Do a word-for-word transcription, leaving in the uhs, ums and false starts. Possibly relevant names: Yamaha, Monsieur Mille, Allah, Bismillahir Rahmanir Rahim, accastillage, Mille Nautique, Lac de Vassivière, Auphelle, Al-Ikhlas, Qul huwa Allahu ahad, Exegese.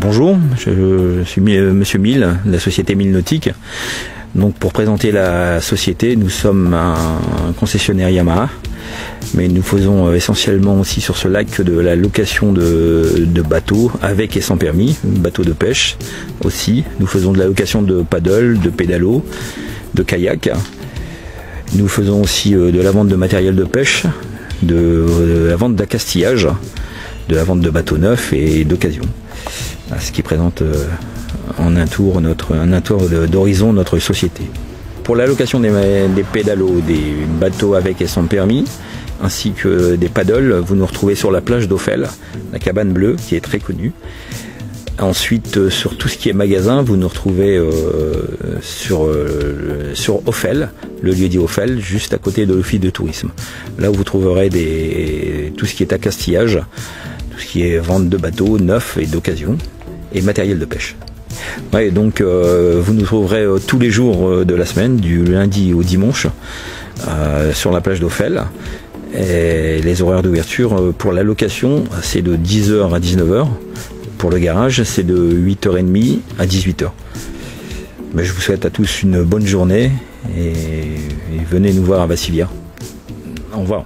Bonjour, je suis Monsieur Mille, de la société Mille Nautique. Donc pour présenter la société, nous sommes un concessionnaire Yamaha, mais nous faisons essentiellement aussi sur ce lac de la location de, de bateaux avec et sans permis, bateaux de pêche aussi. Nous faisons de la location de paddle, de pédalo, de kayak. Nous faisons aussi de la vente de matériel de pêche, de, de la vente d'accastillage, de la vente de bateaux neufs et d'occasion. Ce qui présente en un tour, notre, un tour d'horizon notre société. Pour la location des, des pédalos, des bateaux avec et sans permis, ainsi que des paddles, vous nous retrouvez sur la plage d'Auphelle, la cabane bleue qui est très connue. Ensuite, sur tout ce qui est magasin, vous nous retrouvez euh, sur, euh, sur Auphelle, le lieu dit Auphelle, juste à côté de l'office de tourisme. Là où vous trouverez des, tout ce qui est accastillage, tout ce qui est vente de bateaux neufs et d'occasion, et matériel de pêche. Ouais, donc euh, vous nous trouverez euh, tous les jours euh, de la semaine, du lundi au dimanche, euh, sur la plage d'Auphelle. Et les horaires d'ouverture euh, pour la location, c'est de dix heures à dix-neuf heures. Pour le garage, c'est de huit heures trente à dix-huit heures. Mais je vous souhaite à tous une bonne journée et, et venez nous voir à Bassivière. Au revoir.